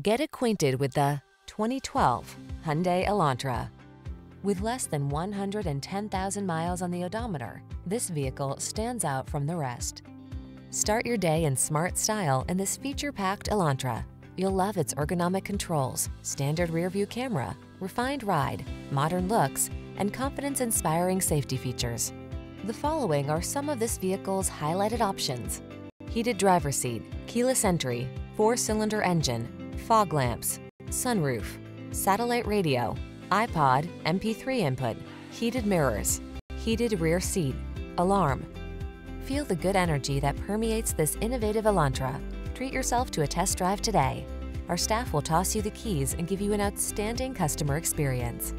Get acquainted with the 2012 Hyundai Elantra. With less than 110,000 miles on the odometer, this vehicle stands out from the rest. Start your day in smart style in this feature-packed Elantra. You'll love its ergonomic controls, standard rear-view camera, refined ride, modern looks, and confidence-inspiring safety features. The following are some of this vehicle's highlighted options: heated driver's seat, keyless entry, 4-cylinder engine, fog lamps, sunroof, satellite radio, iPod, MP3 input, heated mirrors, heated rear seat, alarm. Feel the good energy that permeates this innovative Elantra. Treat yourself to a test drive today. Our staff will toss you the keys and give you an outstanding customer experience.